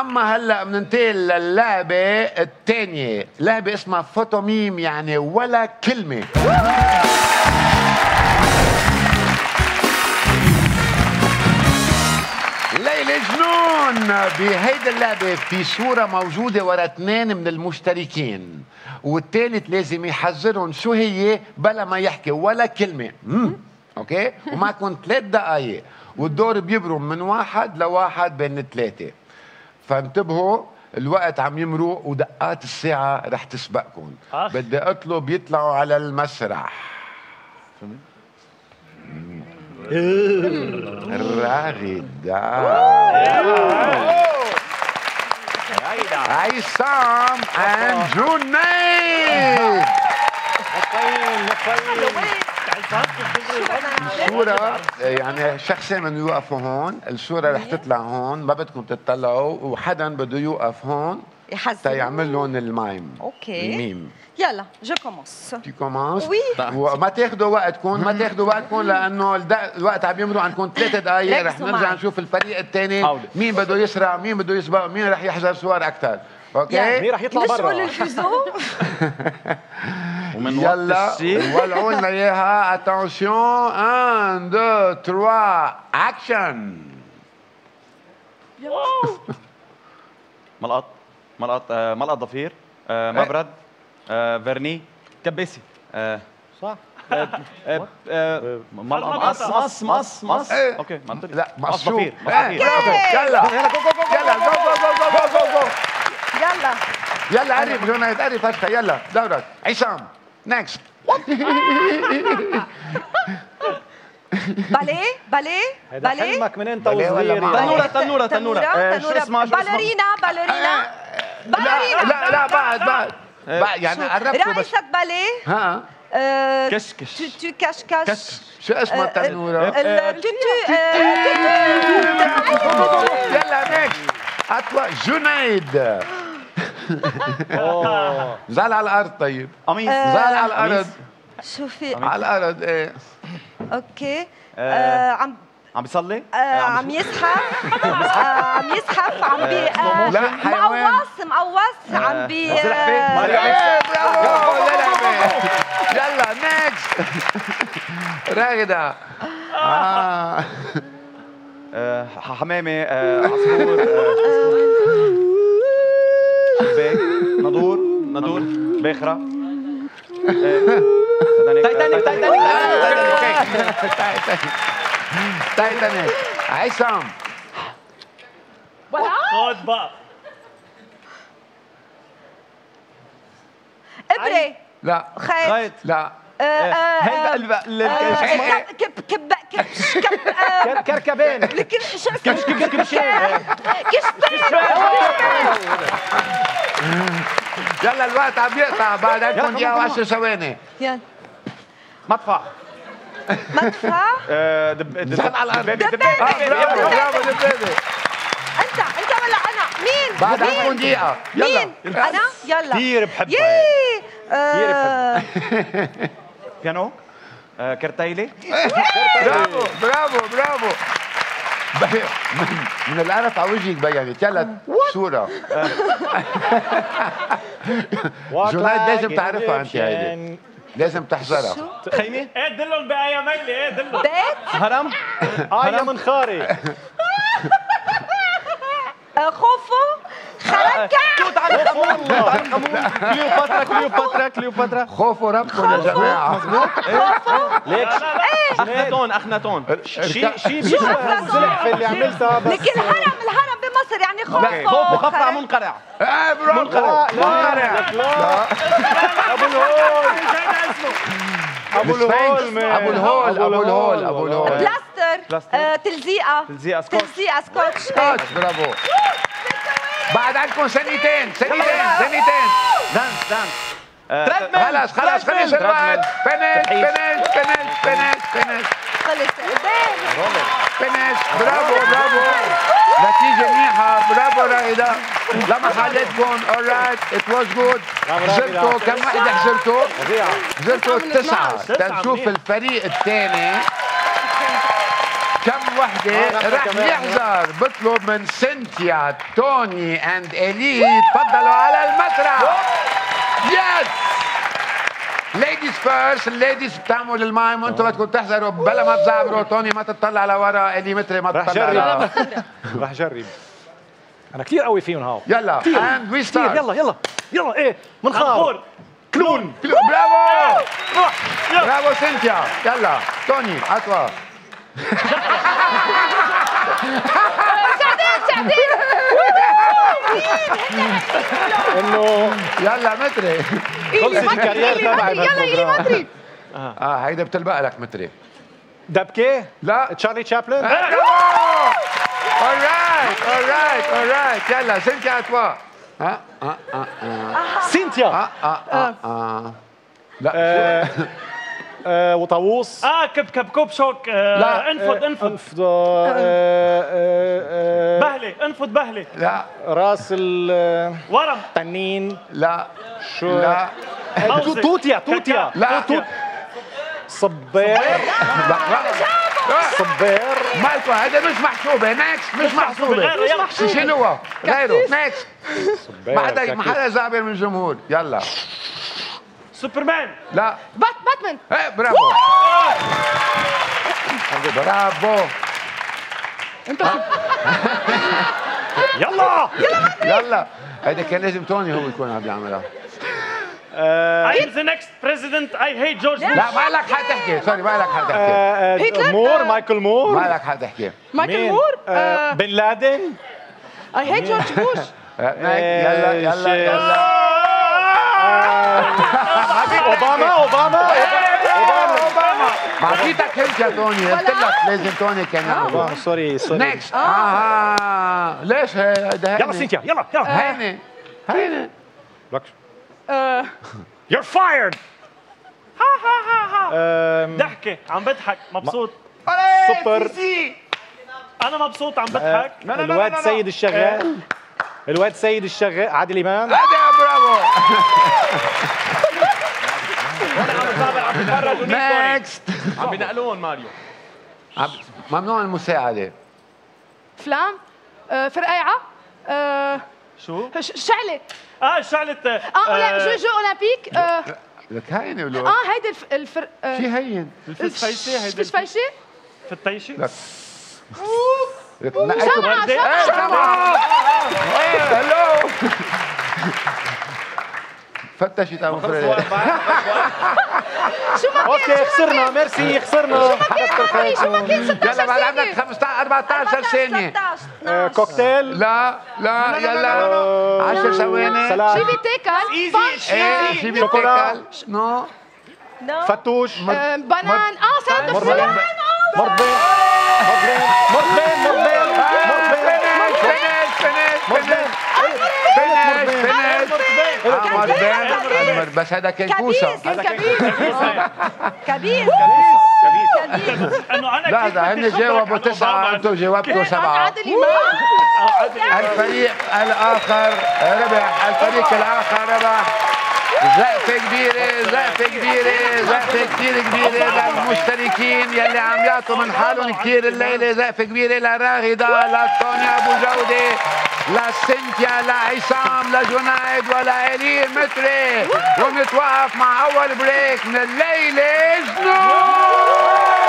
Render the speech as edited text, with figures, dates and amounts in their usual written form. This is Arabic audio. اما هلا بننتقل للعبه الثانيه، لعبه اسمها فوتوميم يعني ولا كلمه. ليلى جنون، بهيدي اللعبه في صوره موجوده ورا اثنين من المشتركين، والثالث لازم يحذرهم شو هي بلا ما يحكي ولا كلمه. اوكي؟ ومعكم 3 دقائق، والدور بيبرم من 1 لواحد بين الثلاثه. فانتبهوا، الوقت عم يمرق ودقات الساعة رح تسبقكم. بدي أطلب يطلعوا على المسرح. راغدة عصام and جوني. الصورة يعني شخصين من يوقفوا هون، الصورة رح تطلع هون، ما بدكم تطلعوا، وحدا بده يوقف هون حتى يعمل لهم المايم. اوكي الميم. يلا جو كومونس. تي كومونس؟ وي. وما تاخذوا وقتكم، ما تاخذوا وقتكم لأنه الوقت عم يمرق، عندكم 3 دقايق، رح نرجع نشوف الفريق الثاني مين بده يسرع، مين بده يسبق، مين رح يحذر صور أكثر. اوكي؟ يعني مين رح يطلع برا؟ يلا ولعوا لنا اياها. اتونسيون 1 2 3 اكشن. ملقط ملقط ملقط ضفير مبرد فيرني كباسي صح مقص مقص مقص مقص اوكي منطقي لا مقص ضفير يلا يلا جو جو جو جو يلا يلا قرب جونايد قرب فشخة يلا دورك عصام نكست باليه باليه باليه حلمك من انت وصغير تنوره تنوره تنوره شو اسمها باليرينا باليرينا باليرينا لا لا بعد بعد يعني قربتوا بس رايسة باليه ها كشكش توتو كشكش شو اسمها التنوره؟ التوتو يلا نكست اطلع جنيد زعل على الارض طيب قميص زعل على الارض شوفي على الارض ايه اوكي عم بيصلي عم يزحف عم يزحف عم بي مقوص مقوص عم بي يلا نكست راغدة حمامة عصفور شباك ندور ندور باخرة تايتانيك تايتانيك تايتانيك تايتانيك عصام خد بقى ابرة لا خيط لا هيدا البقى كب كب كبش كب كركبان كبش كبش كبش يلا الوقت عم يقطع بعد عندكم دقيقة و10 ثواني يلا مدفع مدفع دبابة على الأرض برافو دبابة انت ولا انا مين بعد عندكم دقيقة مين انا يلا كثير بحبها كثير بحبها بيانو كرتايلة برافو برافو برافو من القرف على وجهك بينت يلا صورة جونايد لازم تعرفها انت هيدي لازم تحذرها خيمة؟ ايه دلهم بأي ميلة ايه دلهم بيت هرم آية منخاري خوفو خركة توت على الخمور توت على الخمور كليوباترا كليوباترا كليوباترا خوفو ربكم يا جماعة مظبوط خوفو ليك اخناتون اخناتون شي الزلحفة اللي عملتها بس لك الهرم الهرم بمصر يعني خوفو خوفو خفرع منقرع ايه برافو منقرع لا لا ابو الهول ابو الهول ابو الهول ابو الهول ابو الهول بلاستر تلزيقة تلزيقة سكوتش تلزيقة سكوتش برافو بعد عندكم ثانيتين ثانيتين ثانيتين دانس دانس تريدميل خلص خلص خلص الوقت فينيش فينيش فينيش فينيش فينيش خلص فينيش برافو برافو نتيجة منيحة برافو راغدة لما حالتكم alright it was good جبتوا كم وحدة حزرتوا؟ جبتوا 9 تنشوف الفريق الثاني كم وحده رح يحضر بطلب من سنتيا توني اند إلي تفضلوا على المسرح. يس ليديز فيرست. الليديز بتعمل المايم وانتم بدكم تحضروا بلا ما تزعبروا. توني ما تطلع لورا، إلي متري ما تطلع. رح جرب انا كثير قوي فيهم هاو. يلا اند وي ستارت. يلا يلا يلا. ايه منخار كلون. برافو برافو سنتيا. يلا توني عطوا. شادين انه يلا متري خلص الكارير تبعي. يلا إلي متري. هيدا بتلبق لك متري. دبكه؟ لا تشارلي تشابلن. اورايت اورايت اورايت. يلا سنتيا عطوا. ها ها ها سنتيا. لا وطاووس. كب كوب شوك. لا انفض انفض. بهله. انفض بهله. لا راس ال ورم. تنين. لا شو. لا توتيا توتيا. لا توت. صبير. صبير مالكم هذا مش محسوبه. نكست مش محسوبه. شنو غيره؟ نكست. ما حدا زعبر من الجمهور. يلا سوبرمان. لا باتمان. ايه برافو برافو. انت يلا يلا يلا. هيدا كان لازم توني هو يكون عم يعملها. I am the next president. I hate George Bush. لا ما لك حق تحكي. سوري ما لك حق تحكي. مور مايكل مور. ما لك حق تحكي. مايكل مور. بن لادن. I hate George Bush. يلا يلا يلا. اوباما اوباما اوباما. ما عطيتك انت يا توني. قلت لك لازم توني كان اوباما. سوري سوري. نكست. ليش هيدا؟ يلا سينتيا يلا يلا. هيني هيني. لك يور فايرد. ها ها ها ها. ضحكه عم بضحك مبسوط. سوبر. انا مبسوط عم بضحك. الواد سيد الشغال. الواد سيد الشغال عادل امام. برافو. نكست. عم بينقلون ماريو. ممنوع المساعدة. فلام فرقيعة. شو؟ شعلة. شعلة. جو اولمبيك. لك هينة ولو. هيدي الفر. شي هين. الفسفيشة هيدي. الفسفيشة؟ فتيشة. لك. لك نقيتوا. شمعة. هلو. فتشت ابو فريد. شو ما كان. اوكي خسرنا. ميرسي خسرنا. شو ما كان 16 يلا بعد عندك 14 ثانية. كوكتيل. لا لا يلا 10 ثواني. شي بيتاكل. شي بيتاكل. نو فتوش. بنان. سلطة فلان. مرضين مرضين مرضين مرضين مرضين مرضين. بس هذا كان كوسه. هذا كان كوسه. كبيس كبيس. انه انا لا هن جاوبوا 9 انتم جاوبتوا 7. الفريق الاخر ربح. الفريق الاخر ربح. زقفة كبيرة زقفة كبيرة زقفة كثير كبيرة للمشتركين يلي عم يعطوا من حالهم كثير الليلة. زقفة كبيرة لراغدة، لطونيا أبو جودة، لسنتيا، لعصام، لجنيد، ولإلي متري. ونتوقف مع أول بريك من الليلة جنون.